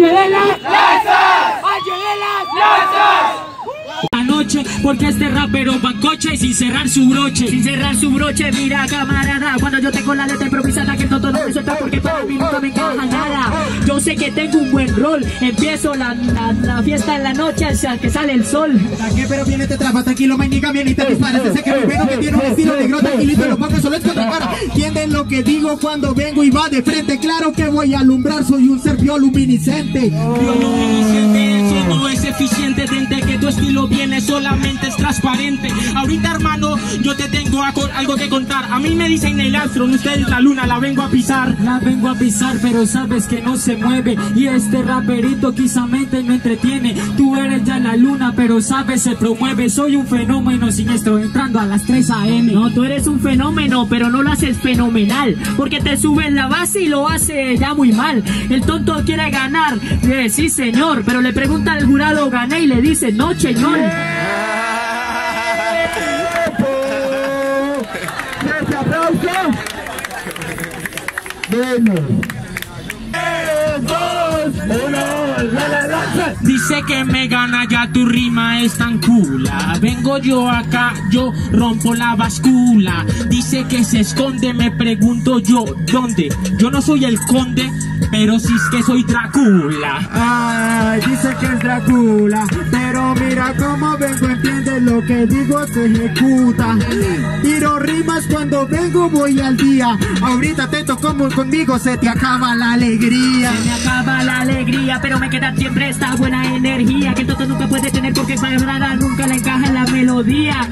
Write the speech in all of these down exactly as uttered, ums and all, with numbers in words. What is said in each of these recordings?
de las lanzas, valle de las lanzas. La noche, porque este rapero bancoche sin cerrar su broche, sin cerrar su broche, mira camarada, cuando yo tengo la letra improvisada que todo no me suelta porque para mí nunca me encaja nada. Yo sé que tengo un buen rol, empiezo la, la, la fiesta en la noche hasta que sale el sol. ¿Qué? Pero viene te trapas, tranquilo, me indica bien y te disparas. Ese que bueno que tiene un estilo negro, tranquilito, lo pongo solo es que otra cara. ¿Entienden lo que digo cuando vengo y va de frente? Claro que voy a alumbrar, soy un ser bioluminiscente. Bioluminiscente, eso no es eficiente, desde que tu estilo viene solamente es transparente. Ahorita, hermano, yo te tengo algo que contar. A mí me dicen Neil Armstrong, ustedes la luna la vengo a pisar. La vengo a pisar, pero sabes que no se mueve, y este raperito quizamente no entretiene. Tú eres ya la luna, pero sabes se promueve. Soy un fenómeno siniestro entrando a las tres a m No, tú eres un fenómeno, pero no lo haces fenomenal, porque te subes la base y lo hace ya muy mal. El tonto quiere ganar, eh, sí señor, pero le pregunta al jurado, gané, y le dice, no señor. ¡Ese aplauso! Bueno. Dice que me gana, ya tu rima es tan cula. Vengo yo acá, yo rompo la bascula. Dice que se esconde, me pregunto yo, ¿dónde? Yo no soy el conde, pero sí es que soy Drácula. Ay, dice que es Drácula, pero mira cómo vengo, entiende lo que digo, se ejecuta. Tiro rimas cuando vengo, voy al día. Ahorita te tocó conmigo, se te acaba la alegría. Se me acaba la alegría, pero me queda siempre esta buena energía que el toto nunca puede tener, porque para nada nunca le encaja en la melodía.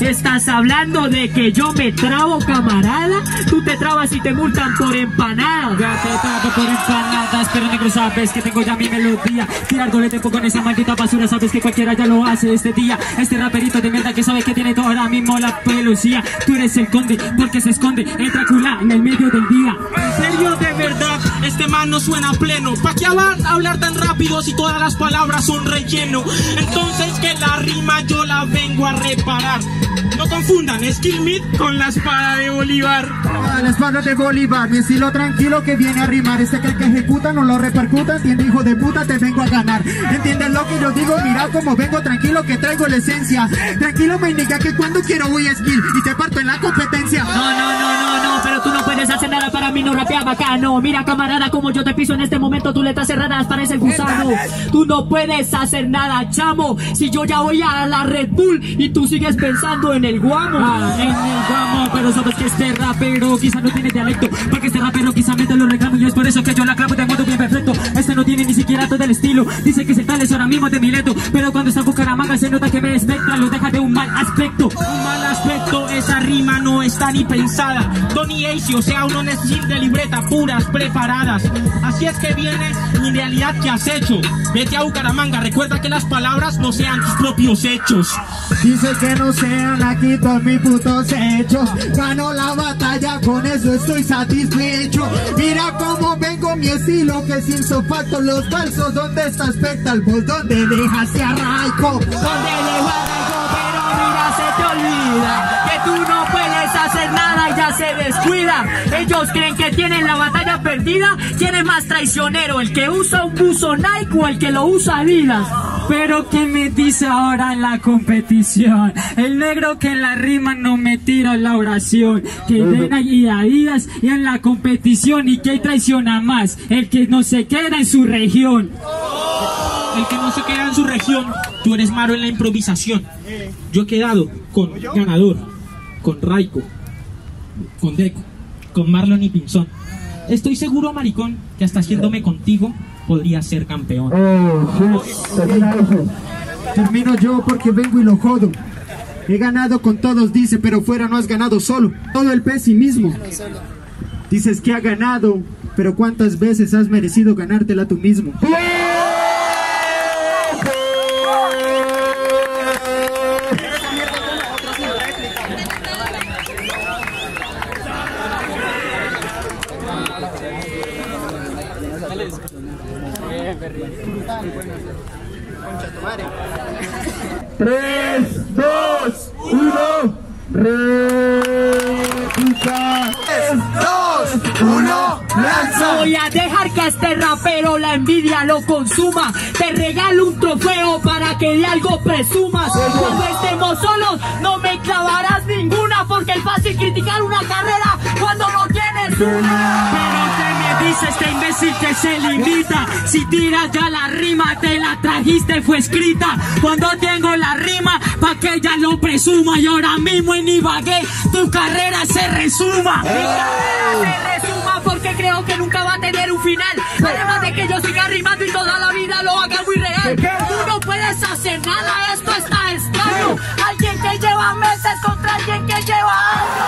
Estás hablando de que yo me trabo, camarada. Tú te trabas y te multan por empanadas. Ya te trabo por empanadas, pero negro sabes que tengo ya mi melodía. Tirar golete con esa maldita basura, sabes que cualquiera ya lo hace este día. Este raperito de mierda que sabe que tiene todo ahora mismo la pelucía. Tú eres el conde porque se esconde el Drácula en el medio del día. En serio, de verdad, este man no suena pleno. ¿Para qué hablar, hablar tan rápido si todas las palabras son relleno? Entonces que la rima yo la vengo a reparar. No confundan Skill Meat con la espada de Bolívar. Ah, la espada de Bolívar, mi estilo tranquilo que viene a rimar. Este que el que ejecuta no lo repercuta, entiende hijo de puta, te vengo a ganar. Entiendes lo que yo digo, mira como vengo tranquilo que traigo la esencia. Tranquilo me indica que cuando quiero voy a Skill y te parto en la competencia. No, no, no, no, no, pero tú no puedes hacer nada para mí, no rapea bacano. Mira camarada como yo te piso en este momento, tú le estás cerradas, parece el gusano. Tú no puedes hacer nada, chamo, si yo ya voy a la Red Bull y tú sigues pensando en el guamo. Ah, en el guamo, pero sabes que este rapero quizá no tiene dialecto, porque este rapero quizá me te lo reclamo, y es por eso que yo la clavo de modo bien perfecto. Este no tiene ni siquiera todo el estilo, dice que es el tal es ahora mismo de Mileto, pero cuando está en Bucaramanga se nota que me espectra, lo deja de un mal aspecto. Un mal aspecto, esa rima no está ni pensada. Tony Ace, o sea, uno necesita de libreta, puras preparadas. Así es que vienes, y en realidad, ¿qué has hecho? Vete a Bucaramanga, recuerda que las palabras no sean tus propios hechos. Dice que no sean aquí todos mis putos hechos. Gano la batalla, con eso estoy satisfecho. Mira cómo vengo, mi estilo que sin sofato los falsos. ¿Dónde estás, Petalbos? ¿Dónde dejaste a Raico? ¿Dónde dejo a Raico? Pero mira, se te olvida que tú no puedes hacer nada y ya se descuida. Ellos creen que tienen la batalla perdida. ¿Quién es más traicionero? ¿El que usa un buzo Nike o el que lo usa Adidas? Pero ¿qué me dice ahora en la competición? El negro que en la rima no me tira la oración. Que ven ahí a Adidas y en la competición. ¿Y qué traiciona más? El que no se queda en su región. El que no se queda en su región. Tú eres malo en la improvisación. Yo he quedado con Ganador, con Raico, con Deco, con Marlon y Pinzón. Estoy seguro, maricón, que hasta haciéndome contigo podría ser campeón. Oh, sí. Termina eso. Termino yo porque vengo y lo jodo. He ganado con todos, dice, pero fuera no has ganado solo. Todo el pesimismo. Dices que ha ganado, pero ¿cuántas veces has merecido ganártela tú mismo? tres, dos, uno, réplica. tres, dos, uno, lanza. Voy a dejar que a este rapero la envidia lo consuma. Te regalo un trofeo para que de algo presumas. Cuando estemos solos no me clavarás ninguna, porque es fácil criticar una carrera cuando no tienes una. Pero te me dice este imbécil que se limita. Si tiras ya la rima, te la trajiste, fue escrita. Cuando tengo la rima, pa' que ella lo presuma. Y ahora mismo en Ibagué tu carrera se resuma. Mi carrera se resuma porque creo que nunca va a tener un final. Además de que yo siga rimando y toda la vida lo haga muy real. Tú no puedes hacer nada, esto está extraño. Alguien que lleva meses contra alguien que lleva años.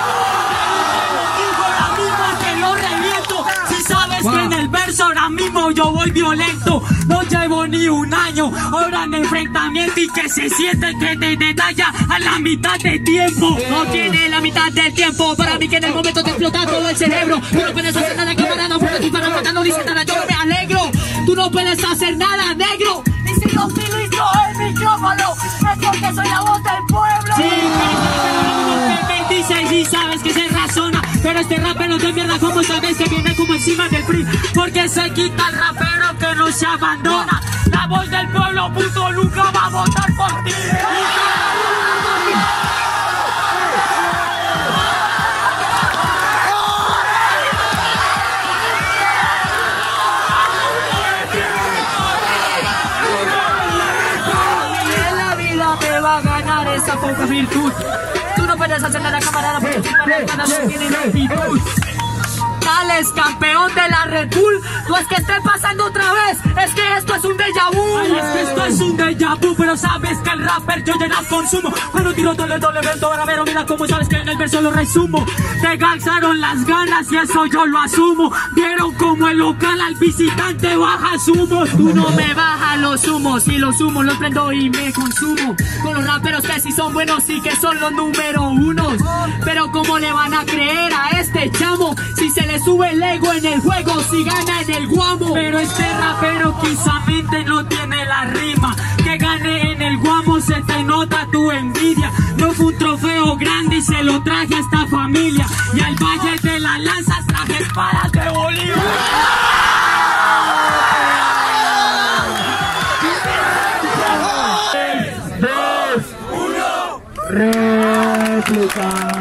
Te lo digo ahora mismo, te lo reviento. Si sabes wow. que en el verso ahora mismo yo voy violento. No llevo ni un año, ahora en enfrentamiento, y que se siente que te detalla a la mitad de tiempo. No tiene la mitad del tiempo, para mí que en el momento te explota todo el cerebro. Tú no puedes hacer nada, camarada, no puedes disparar, matar, no dice nada, yo me alegro. Tú no puedes hacer nada, negro. Y si los utilizo el micrófono, es porque soy la voz del pueblo. Sí, veintiséis y sabes que se razona. Pero este rapero de mierda, como sabes que viene como encima del free, porque se quita el rapero que no se abandona. La voz del pueblo, puto, nunca va a votar por ti. En la vida me va a ganar esa poca virtud. Puedes hacer la camarada porque tu pareja no tiene actitud. Tales campeón de la Red Bull, no es que esté pasando otra vez, es que esto es un déjà vu. Ay, es que esto es un déjà vu, pero sabes que el rapper yo ya no consumo. Pero tiro doble doble verso, bravero, mira cómo sabes que en el verso lo resumo. Te cansaron las ganas y eso yo lo asumo. Vieron como el local al visitante baja zumos. Tú no me bajas los humos, y los humos los prendo y me consumo. Con los raperos que sí son buenos y que son los número unos. Pero cómo le van a creer a este chamo, si se le sube el ego en el juego, si gana en el guamo. Pero este rapero quizamente no tiene la rima. Que gane en el guamo se te nota tu envidia. No fue un trofeo grande y se lo traje a esta familia. Y al Valle de las Lanzas traje espadas de Bolívar. tres, dos, uno. Réplica.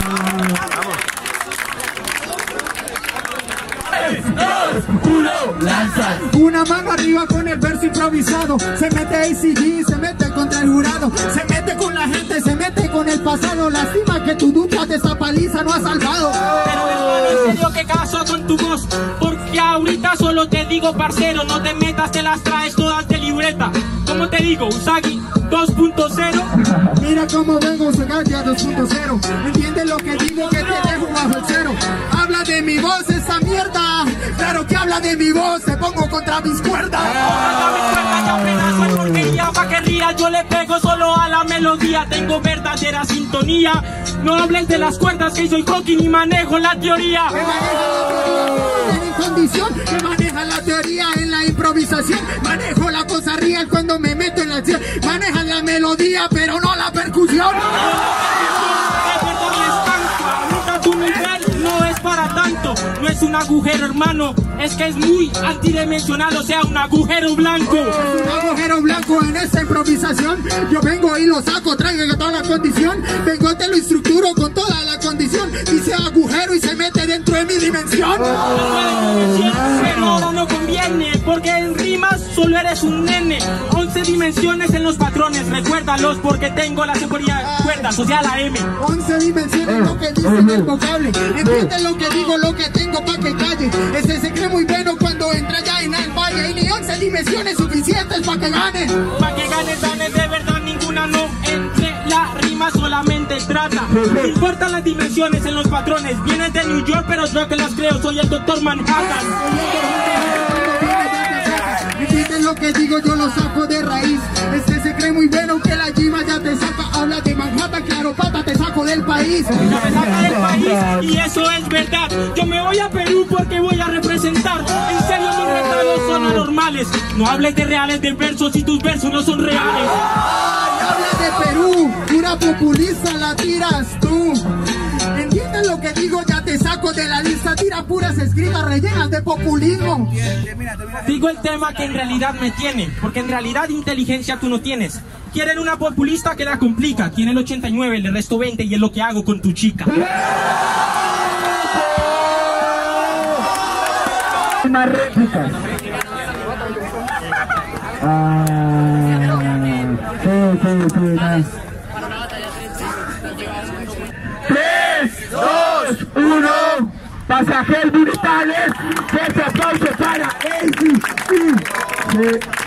Lanzas. Una mano arriba con el verso improvisado. Se mete A C G, se mete contra el jurado. Se mete con la gente, se mete con el pasado. Lástima que tu ducha de esa paliza no ha salvado. Pero hermano, en serio, ¿qué caso con tu voz? Porque ahorita solo te digo, parcero, no te metas, te las traes todas de libreta. ¿Cómo te digo? Usagi dos punto cero. Mira cómo vengo, Usagi dos punto cero. Entiende lo que digo, que te dejo bajo el cero. Habla de mi voz, esa mierda. Claro que habla de mi voz, te pongo contra mis cuerdas. Contra mis cuerdas, ya pedazo de porquería, pa' que rías, yo le pego solo a la melodía. Tengo verdadera sintonía. No hables de las cuerdas, que soy coquín y manejo la teoría. Me maneja la teoría, me maneja la teoría en la improvisación. Manejo la cosa real cuando me meto en la acción. Maneja la melodía, pero no la percusión. No es un agujero, hermano, es que es muy antidimensional, o sea, un agujero blanco. Es un agujero blanco en esta improvisación. Yo vengo y lo saco, traigo toda la condición. Vengo, te lo estructuro con toda la condición. Dice agujero y se mete dentro de mi dimensión. Pero ahora no conviene, porque en rimas solo eres un nene. once dimensiones en los patrones, recuérdalos porque tengo la seguridad. Cuerdas, o sea, la M. once dimensiones, lo que dice en el vocable. Entiende lo que digo, lo que tengo pa' que calle. Ese se cree muy bueno cuando entra ya en el valle. Y ni once dimensiones suficientes pa' que gane. Pa' que gane, dame de verdad, ninguna no entre la rima, solamente trata. No importan las dimensiones en los patrones. Vienes de New York, pero yo que las creo, soy el doctor Manhattan. Entienden lo que digo, yo lo saco de raíz. Este se cree muy bueno que la gima ya te saca. Habla de Manhattan, claro, pata, te saco del país. Ya me saca del país, y eso es verdad. Yo me voy a Perú porque voy a representar. En serio, mis retratos son anormales. No hables de reales de versos si tus versos no son reales. Habla de Perú, pura populista la tiras tú. ¿Entiendes lo que digo? Ya te saco de la lista, tira puras escritas rellenas de populismo. Digo el tema que en realidad me tiene, porque en realidad inteligencia tú no tienes. Quieren una populista que la complica, tiene el ochenta y nueve, el resto veinte y es lo que hago con tu chica. Más réplicas. Ah, sí, sí, sí, nice. tres, dos, uno. Pasajeros militares, que se aplaude para A C G.